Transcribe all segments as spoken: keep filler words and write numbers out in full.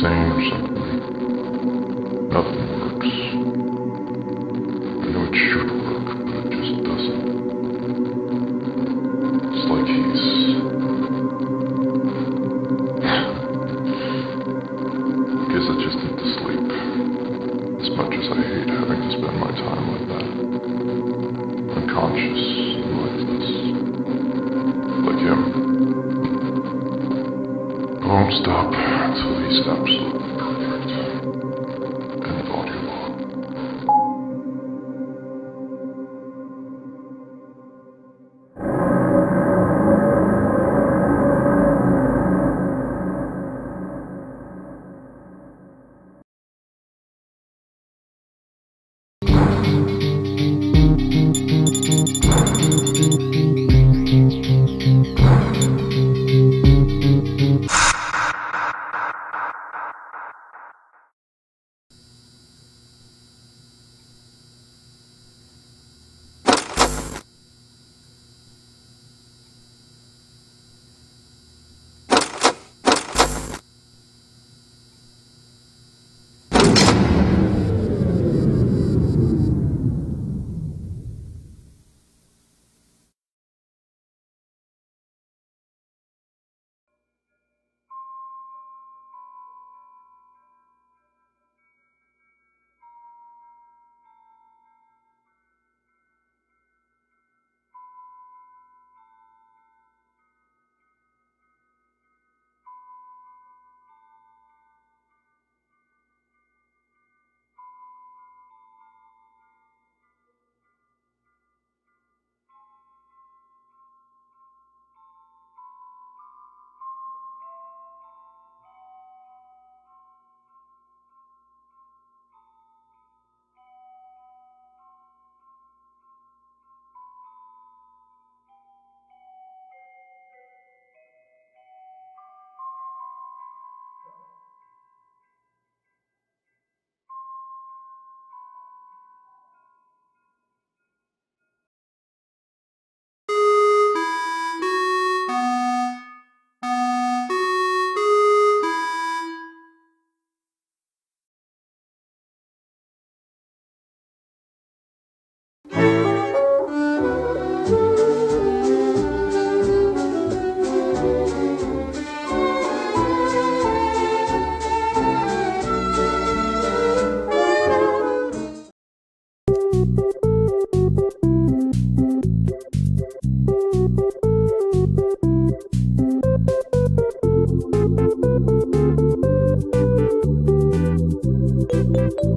same or something. Nothing works. I know it should work, but it just doesn't. It's like he's... I guess I just need to sleep. As much as I hate having to spend my time like that. Unconscious and lifeless. Like him. Won't stop until he's absolutely perfect. End of audio log.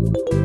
Thank you.